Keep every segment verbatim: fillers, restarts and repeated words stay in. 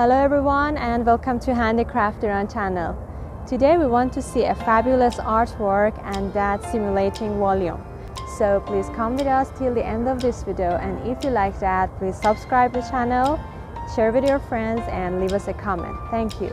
Hello everyone and welcome to Handicraftiran channel. Today we want to see a fabulous artwork and that simulating volume. So please come with us till the end of this video, and if you like that, please subscribe the channel, share with your friends and leave us a comment. Thank you.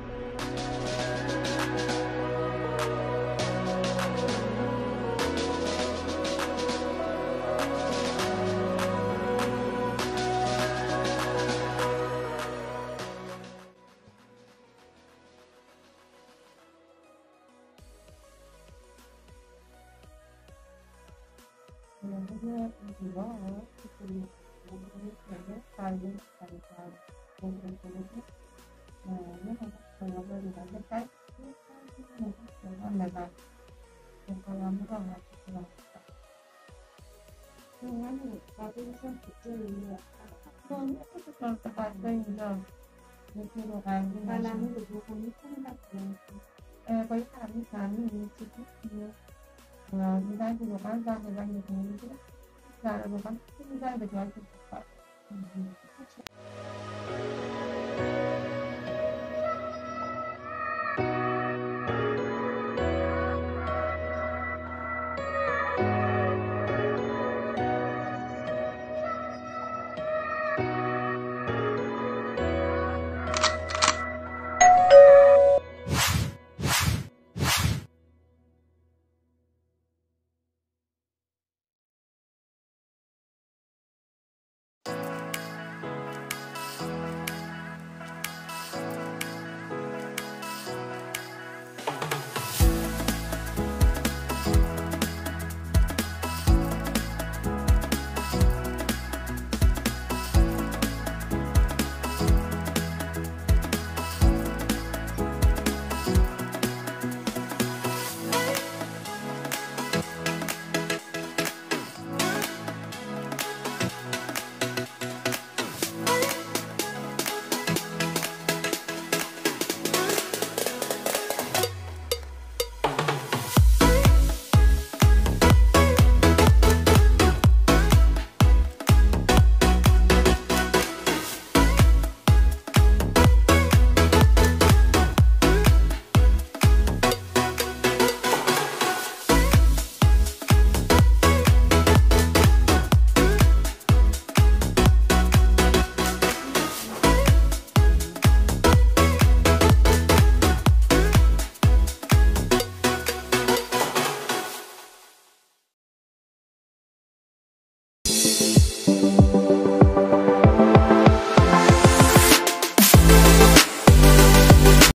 I Thank you.